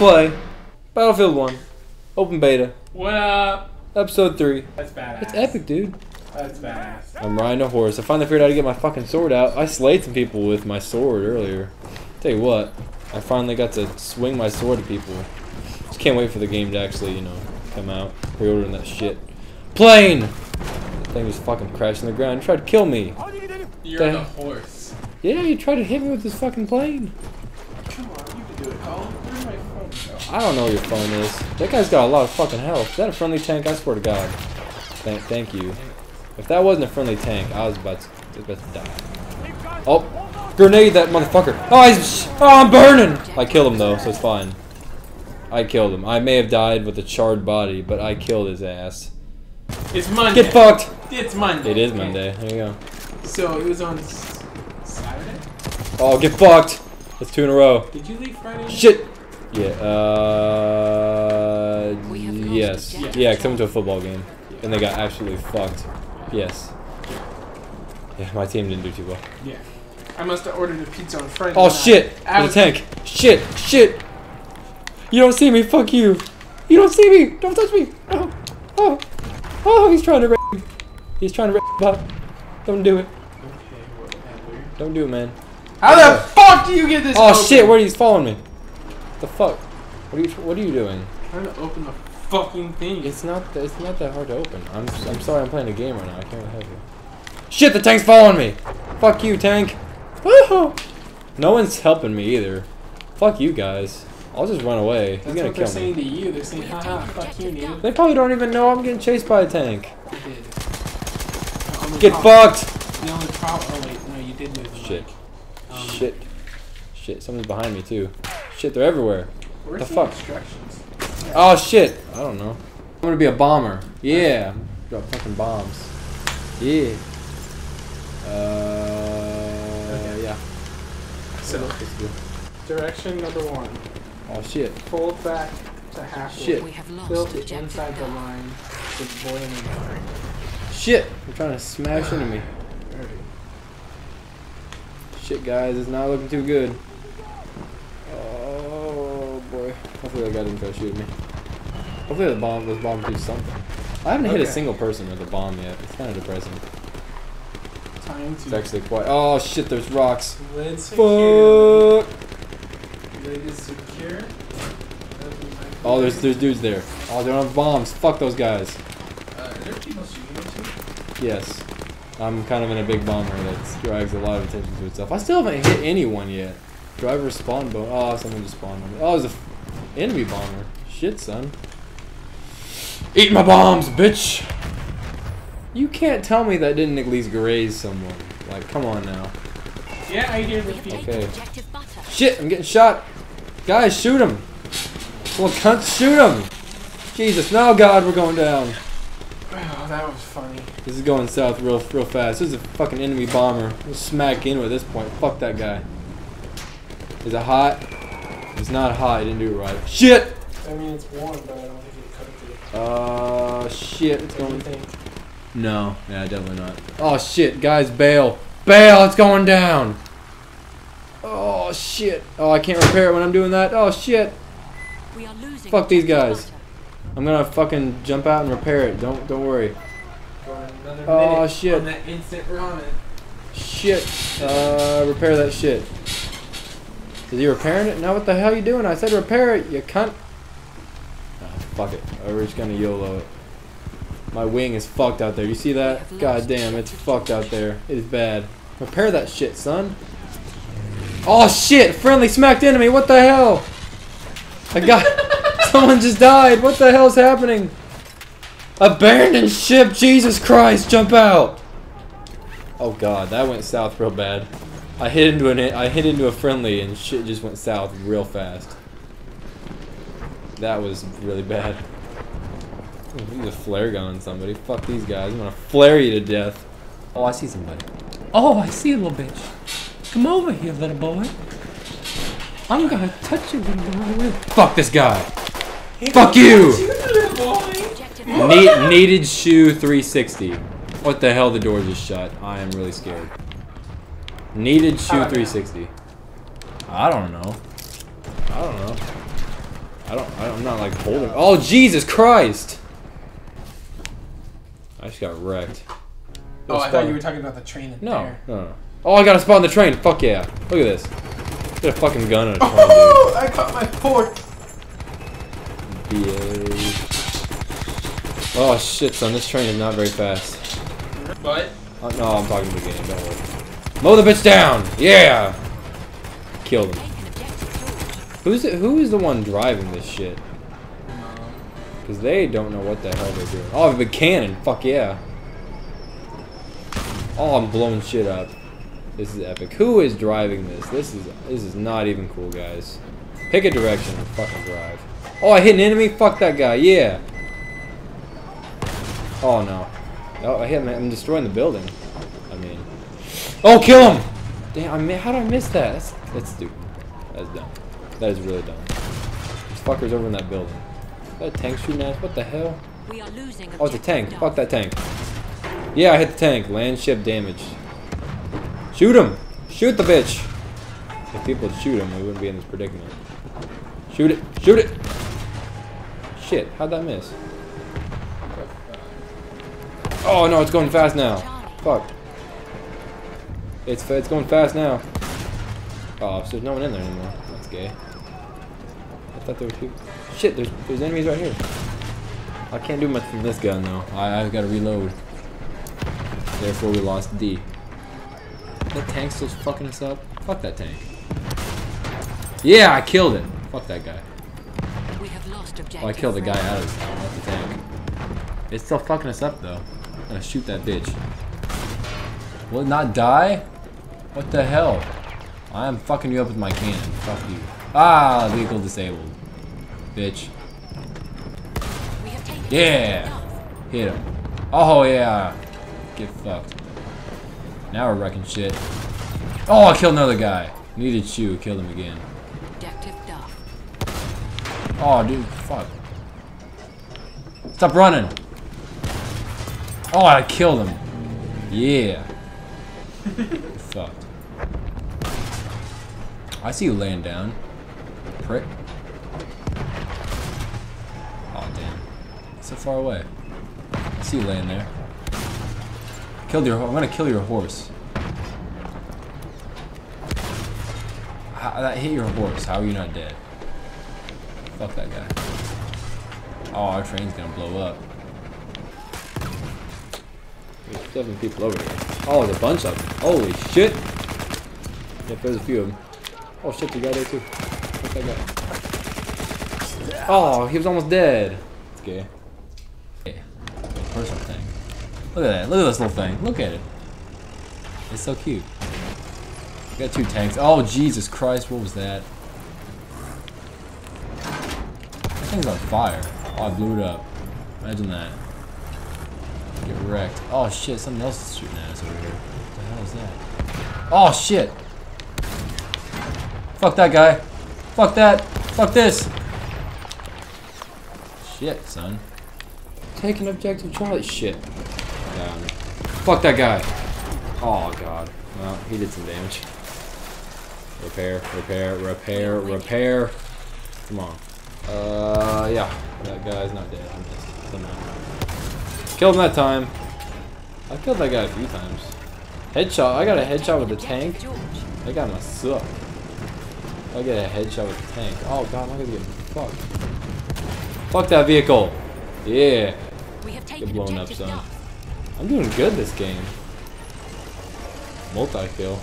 play Battlefield 1, open beta. What up? Episode 3. That's badass. It's epic, dude. That's badass. I'm riding a horse. I finally figured out how to get my fucking sword out. I slayed some people with my sword earlier. Tell you what, I finally got to swing my sword to people. Just can't wait for the game to actually, you know, come out. Pre-ordering that shit. Plane! That thing was fucking crashing the ground. He tried to kill me. You're on a horse. Yeah, he tried to hit me with his fucking plane. Come on, you can do it. Oh, where's my phone go? I don't know where your phone is. That guy's got a lot of fucking health. Is that a friendly tank? I swear to God. Thank you. If that wasn't a friendly tank, I was about to die. Oh, grenade that motherfucker. Oh, I'm burning. I killed him though, so it's fine. I killed him. I may have died with a charred body, but I killed his ass. It's Monday. Get fucked. It's Monday. It is Monday. There you go. So it was on Saturday? Oh, get fucked. That's 2 in a row. Did you leave Friday? Shit. Yeah. Yes. Yeah, I went to a football game, and they got absolutely fucked. Yes. Yeah, my team didn't do too well. Yeah. I must have ordered a pizza on Friday. Oh shit! Out of the tank. Shit. Shit. You don't see me. Fuck you. You don't see me. Don't touch me. Oh. Oh. Oh, he's trying to rape me. He's trying to rape me up. Don't do it. Okay, whatever. Don't do it, man. How the fuck do you get this? Oh open? Shit, where he's following me. The fuck? What are you doing? I'm trying to open the fucking thing. It's not that hard to open. I'm sorry, I'm playing a game right now. I can't really help you. Shit, the tank's following me. Fuck you, tank. Woohoo! No one's helping me either. Fuck you guys. I'll just run away. He's gonna kill me. That's what they're saying to you. They're saying, haha, fuck you, dude. They probably don't even know I'm getting chased by a tank. You did. Get fucked! The only problem. Oh, wait, no, you did move. Shit. Shit. Shit, someone's behind me, too. Shit, they're everywhere. What the fuck? Yeah. Oh, shit! I don't know. I'm gonna be a bomber. Yeah. Drop fucking bombs. Yeah. Okay. Yeah. So, direction number 1. Oh shit. Pull back to halfway. Shit. We have lost it inside the line. It's boiling. Shit! They're trying to smash into me. Shit guys, it's not looking too good. Oh boy. Hopefully that guy didn't try to shoot me. Hopefully the bomb, those bombs do something. I haven't hit a single person with a bomb yet. It's kind of depressing. It's actually quite. Oh shit, there's rocks. Fuck! Secure. Oh, there's dudes there. Oh, they're on bombs. Fuck those guys. Are there people shooting at you? Yes. I'm kind of in a big bomber that drags a lot of attention to itself. I still haven't hit anyone yet. Driver spawn bomb. Oh, someone just spawned on me. Oh, there's an enemy bomber. Shit, son. Eat my bombs, bitch! You can't tell me that didn't at least graze someone. Like, come on now. Yeah, I hear the feet. Okay. Shit, I'm getting shot. Guys, shoot him. Well, cunts, shoot him. Jesus, no, God, we're going down. Oh, that was funny. This is going south real fast. This is a fucking enemy bomber. We'll smack in with this point. Fuck that guy. Is it hot? It's not hot. I didn't do it right. Shit! I mean, it's warm, but I don't think it cut through. Shit. It's going... No, yeah, definitely not. Oh shit, guys, bail. Bail, it's going down. Oh shit. Oh, I can't repair it when I'm doing that. Oh shit. We are losing. Fuck these guys. I'm gonna fucking jump out and repair it. Don't worry. Oh shit. On that instant ramen. Shit. Repair that shit. Is he repairing it? Now what the hell are you doing? I said repair it, you cunt. Oh, fuck it. We're just gonna YOLO it. My wing is fucked out there. You see that? God damn, it's fucked out there. It is bad. Repair that shit, son. Oh shit! Friendly smacked into me. What the hell? I got. Someone just died. What the hell's happening? Abandoned ship. Jesus Christ! Jump out. Oh god, that went south real bad. I hit into a friendly, and shit just went south real fast. That was really bad. Use a flare gun on somebody. Fuck these guys. I'm gonna flare you to death. Oh, I see somebody. Oh, I see a little bitch. Come over here, little boy. I'm gonna touch you, little boy. Fuck this guy. Fuck you! Needed shoe 360. What the hell? The door just shut. I am really scared. Needed shoe 360. I don't know. I'm not like holding. Oh, Jesus Christ! I just got wrecked. Oh, I thought you were talking about the train. No. Oh, I gotta spawn the train. Fuck yeah! Look at this. Get a fucking gun on a train. Oh, dude. I caught my fork. BA. Oh shit, son. This train is not very fast. What? No, I'm talking to the game. Don't worry. Mow the bitch down. Yeah. Kill them. Who's it? Who is the one driving this shit? Cause they don't know what the hell they're doing. Oh, I have a cannon. Fuck yeah. Oh, I'm blowing shit up. This is epic. Who is driving this? This is not even cool, guys. Pick a direction and fucking drive. Oh, I hit an enemy? Fuck that guy, yeah. Oh, no. Oh, I hit him. I'm destroying the building. I mean... Oh, kill him! Damn, how did I miss that? That's stupid. That's dumb. That is really dumb. This fucker's over in that building. Is that a tank shooting at us? What the hell? Oh, it's a tank. Fuck that tank. Yeah, I hit the tank. Land ship damage. Shoot him! Shoot the bitch! If people would shoot him, we wouldn't be in this predicament. Shoot it! Shoot it! Shit, how'd that miss? Oh no, it's going fast now. Fuck. It's going fast now. Oh, so there's no one in there anymore. That's gay. I thought there were people. Shit, there's enemies right here. I can't do much from this gun though. I've got to reload. Therefore, we lost D. That tank's still fucking us up. Fuck that tank. Yeah, I killed it. Fuck that guy. We have lost objective. Oh, I killed the guy out of the tank. It's still fucking us up though. I'm gonna shoot that bitch. Will it not die? What the hell? I am fucking you up with my cannon. Fuck you. Ah, vehicle disabled. Bitch. Yeah! Hit him. Oh yeah! Get fucked. Now we're wrecking shit. Oh, I killed another guy. Needed you. Killed him again. Oh, dude. Fuck. Stop running. Oh, I killed him. Yeah. Fuck. I see you laying down. Prick. Oh, damn. So far away. I see you laying there. I'm gonna kill your horse. That hit your horse. How are you not dead? Fuck that guy. Oh, our train's gonna blow up. There's 7 people over here. Oh, there's a bunch of them. Holy shit! Yep, there's a few of them. Oh shit, the guy there too. Fuck that guy. Oh, he was almost dead. It's gay. Okay. Personal thing. Look at that. Look at this little thing. Look at it. It's so cute. We got 2 tanks. Oh, Jesus Christ. What was that? That thing's on fire. Oh, I blew it up. Imagine that. Get wrecked. Oh, shit. Something else is shooting at us over here. What the hell is that? Oh, shit. Fuck that guy. Fuck that. Fuck this. Shit, son. Take an objective, Charlie. Shit. Down. Fuck that guy. Oh god. Well, he did some damage. Repair. Come on. Yeah. That guy's not dead. I missed somehow. Killed him that time. I killed that guy a few times. Headshot. I got a headshot with the tank. That guy must suck. I get a headshot with the tank. Oh god, I'm gonna get fucked. Fuck that vehicle. Yeah. Get blown up, son. I'm doing good this game. Multi-kill.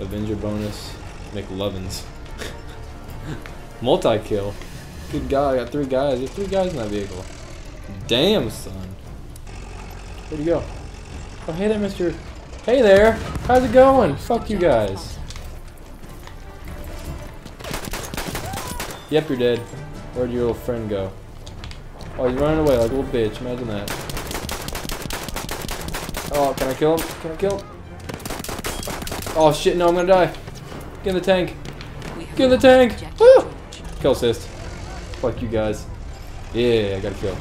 Avenger bonus. McLovins. Multi-kill. Good God, I got 3 guys. There's 3 guys in that vehicle. Damn, son. Where'd you go? Oh, hey there, mister. Hey there. How's it going? Fuck you guys. Yep, you're dead. Where'd your little friend go? Oh, he's running away like a little bitch. Imagine that. Oh, can I kill him? Can I kill him? Oh shit, no, I'm gonna die. Get in the tank. Get in the tank! Woo! Kill assist. Fuck you guys. Yeah, I gotta kill.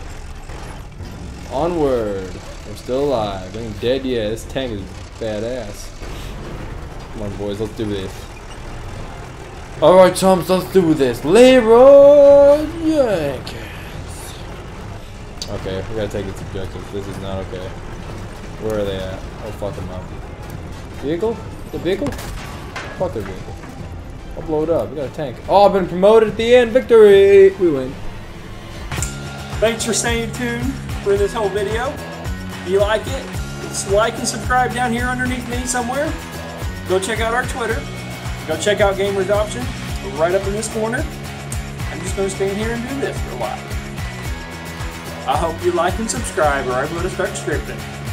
Onward. I'm still alive. I ain't dead yet. This tank is badass. Come on, boys, let's do this. Alright, Tom's, let's do this. Leroy Jenkins. Okay, we gotta take its objectives. This is not okay. Where are they at? Oh, fuck them up. Vehicle? The vehicle? Fuck their vehicle. I'll blow it up. We got a tank. Oh, I've been promoted at the end. Victory! We win. Thanks for staying tuned for this whole video. If you like it, just like and subscribe down here underneath me somewhere. Go check out our Twitter. Go check out Gamersoption. We're right up in this corner. I'm just going to stand here and do this for a while. I hope you like and subscribe or I'm going to start scripting.